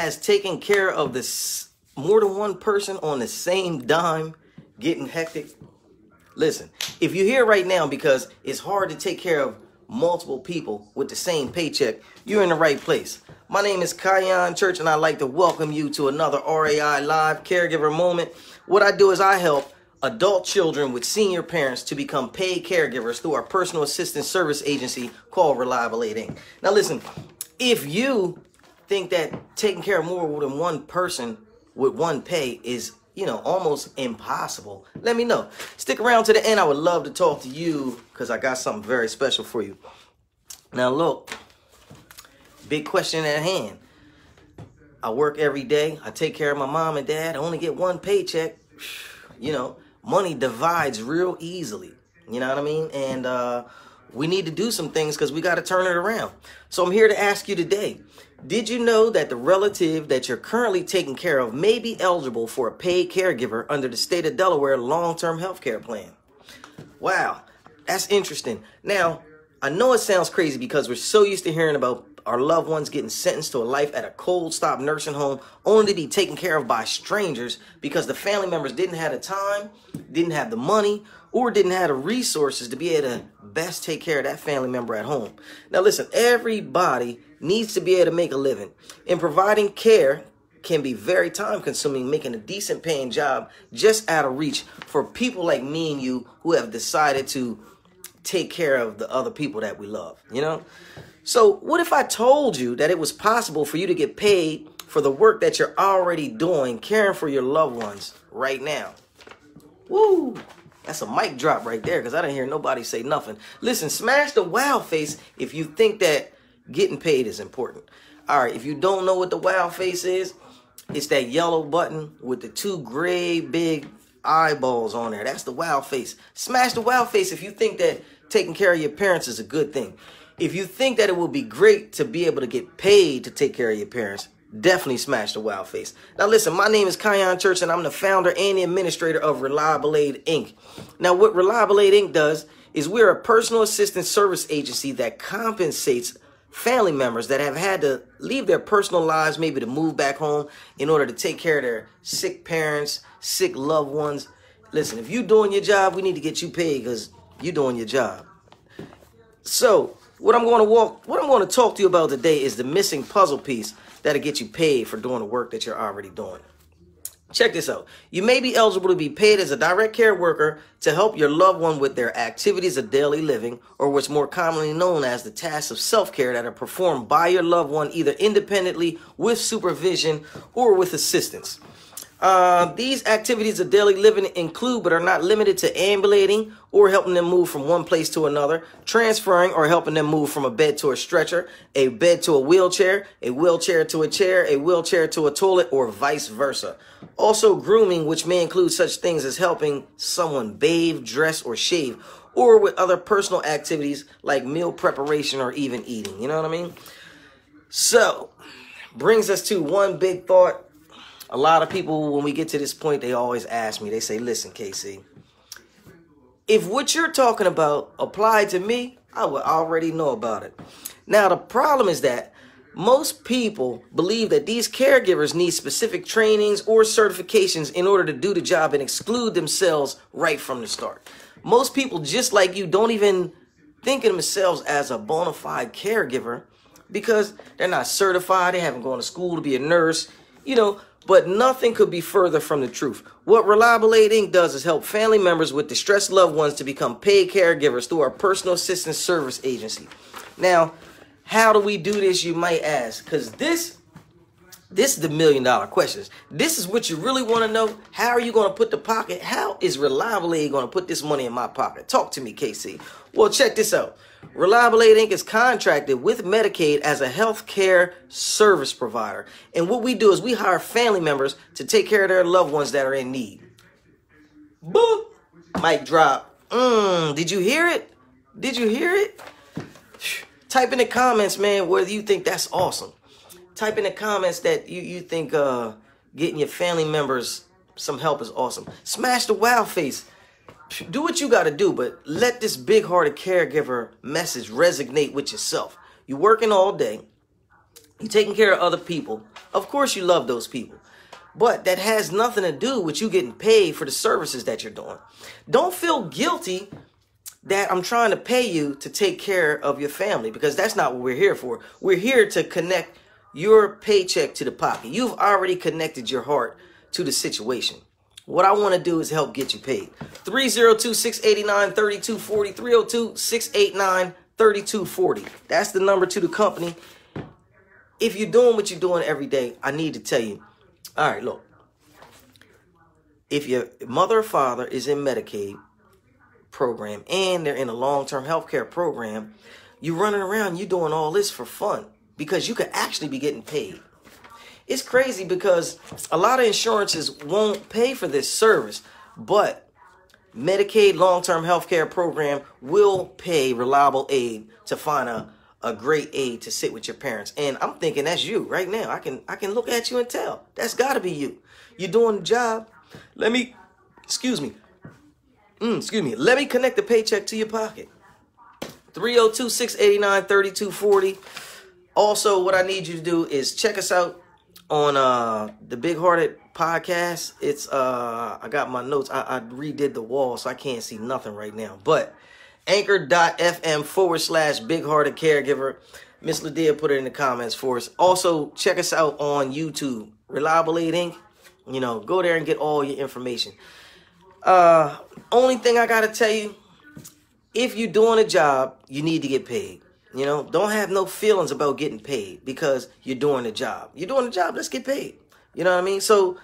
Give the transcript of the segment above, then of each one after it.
has taken care of this more than one person on the same dime getting hectic. Listen, if you're here right now because it's hard to take care of multiple people with the same paycheck, you're in the right place. My name is Khyon Church, and I'd like to welcome you to another RAI Live Caregiver Moment. What I do is I help adult children with senior parents to become paid caregivers through our personal assistance service agency called Reliable Aid Inc. Now listen, if you think that taking care of more than one person with one pay is, you know, almost impossible, let me know. Stick around to the end. I would love to talk to you because I got something very special for you. Now look, big question at hand. I work every day. I take care of my mom and dad. I only get one paycheck. You know, money divides real easily. You know what I mean? And we need to do some things because we got to turn it around. So I'm here to ask you today, did you know that the relative that you're currently taking care of may be eligible for a paid caregiver under the state of Delaware long-term health care plan? Wow, that's interesting. Now, I know it sounds crazy because we're so used to hearing about our loved ones getting sentenced to a life at a cold stop nursing home only to be taken care of by strangers because the family members didn't have the time, didn't have the money, or didn't have the resources to be able to best take care of that family member at home. Now listen, everybody needs to be able to make a living, and providing care can be very time consuming, making a decent paying job just out of reach for people like me and you who have decided to take care of the other people that we love, you know? So what if I told you that it was possible for you to get paid for the work that you're already doing, caring for your loved ones right now? Woo! That's a mic drop right there because I didn't hear nobody say nothing. Listen, smash the wow face if you think that getting paid is important. All right, if you don't know what the wow face is, it's that yellow button with the two gray big eyeballs on there. That's the wow face. Smash the wow face if you think that taking care of your parents is a good thing. If you think that it would be great to be able to get paid to take care of your parents, definitely smash the wow face. Now listen, my name is Khyon Church, and I'm the founder and the administrator of Reliable Aid Inc. Now what Reliable Aid Inc. does is we're a personal assistance service agency that compensates family members that have had to leave their personal lives, maybe to move back home in order to take care of their sick parents, sick loved ones. Listen, if you're doing your job, we need to get you paid because you're doing your job. So What I'm going to talk to you about today is the missing puzzle piece that'll get you paid for doing the work that you're already doing. Check this out. You may be eligible to be paid as a direct care worker to help your loved one with their activities of daily living, or what's more commonly known as the tasks of self-care that are performed by your loved one either independently, with supervision, or with assistance. These activities of daily living include but are not limited to ambulating or helping them move from one place to another, transferring or helping them move from a bed to a stretcher, a bed to a wheelchair to a chair, a wheelchair to a toilet, or vice versa. Also grooming, which may include such things as helping someone bathe, dress, or shave, or with other personal activities like meal preparation or even eating. You know what I mean? So, brings us to one big thought. A lot of people, when we get to this point, they always ask me, they say, listen, KC, if what you're talking about applied to me, I would already know about it. Now, the problem is that most people believe that these caregivers need specific trainings or certifications in order to do the job and exclude themselves right from the start. Most people, just like you, don't even think of themselves as a bona fide caregiver because they're not certified, they haven't gone to school to be a nurse, you know. But nothing could be further from the truth. What Reliable Aid Inc. does is help family members with distressed loved ones to become paid caregivers through our personal assistance service agency. Now, how do we do this, you might ask? Because this is the million-dollar questions. This is what you really want to know. How are you going to put the pocket? How is Reliable Aid going to put this money in my pocket? Talk to me, KC. Well, check this out. Reliable Aid Inc. is contracted with Medicaid as a health care service provider. And what we do is we hire family members to take care of their loved ones that are in need. Boop! Mic drop. Did you hear it? Did you hear it? Type in the comments, man, whether you think that's awesome. Type in the comments that you think getting your family members some help is awesome. Smash the wow face. Do what you got to do, but let this big-hearted caregiver message resonate with yourself. You're working all day. You're taking care of other people, Of course you love those people. But that has nothing to do with you getting paid for the services that you're doing. Don't feel guilty that I'm trying to pay you to take care of your family, because that's not what we're here for. We're here to connect your paycheck to the pocket. You've already connected your heart to the situation. What I want to do is help get you paid. 302-689-3240, 302-689-3240. That's the number to the company. If you're doing what you're doing every day, I need to tell you, all right, look, if your mother or father is in Medicaid program and they're in a long-term health care program, you're running around, you're doing all this for fun because you could actually be getting paid. It's crazy because a lot of insurances won't pay for this service, but Medicaid long-term health care program will pay Reliable Aid to find a great aid to sit with your parents. And I'm thinking that's you right now. I can look at you and tell. That's got to be you. You're doing the job. Let me connect the paycheck to your pocket. 302-689-3240. Also, what I need you to do is check us out on the Big Hearted podcast. It's I got my notes. I redid the wall, so I can't see nothing right now. But anchor.fm/Big Hearted Caregiver. Miss Ledea put it in the comments for us. Also, check us out on YouTube, Reliable Aid Inc. You know, go there and get all your information. Only thing I gotta tell you, if you're doing a job, you need to get paid. You know, don't have no feelings about getting paid because you're doing a job. You're doing a job, let's get paid. You know what I mean? So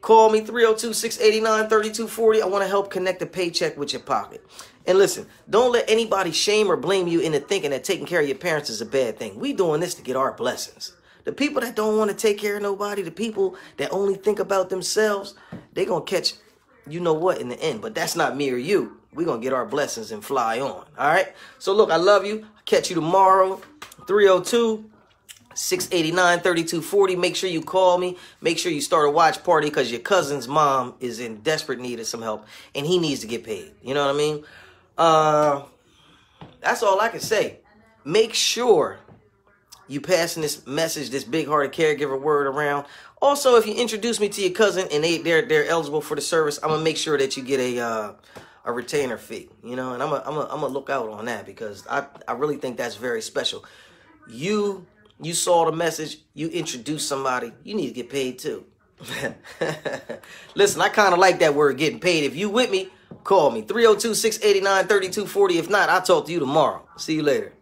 call me, 302-689-3240. I want to help connect the paycheck with your pocket. And listen, don't let anybody shame or blame you into thinking that taking care of your parents is a bad thing. We doing this to get our blessings. The people that don't want to take care of nobody, the people that only think about themselves, they're going to catch you know what in the end. But that's not me or you. We're going to get our blessings and fly on. All right. So look, I love you. I'll catch you tomorrow. 302-689-3240. Make sure you call me. Make sure you start a watch party because your cousin's mom is in desperate need of some help and he needs to get paid. You know what I mean? That's all I can say. Make sure you passing this message, this Big-Hearted Caregiver word around. Also, if you introduce me to your cousin and they're eligible for the service, I'm going to make sure that you get a retainer fee, you know, and I'm a look out on that because I really think that's very special. You saw the message, you introduced somebody, you need to get paid too. Listen, I kind of like that word, getting paid. If you with me, call me, 302-689-3240. If not, I'll talk to you tomorrow. See you later.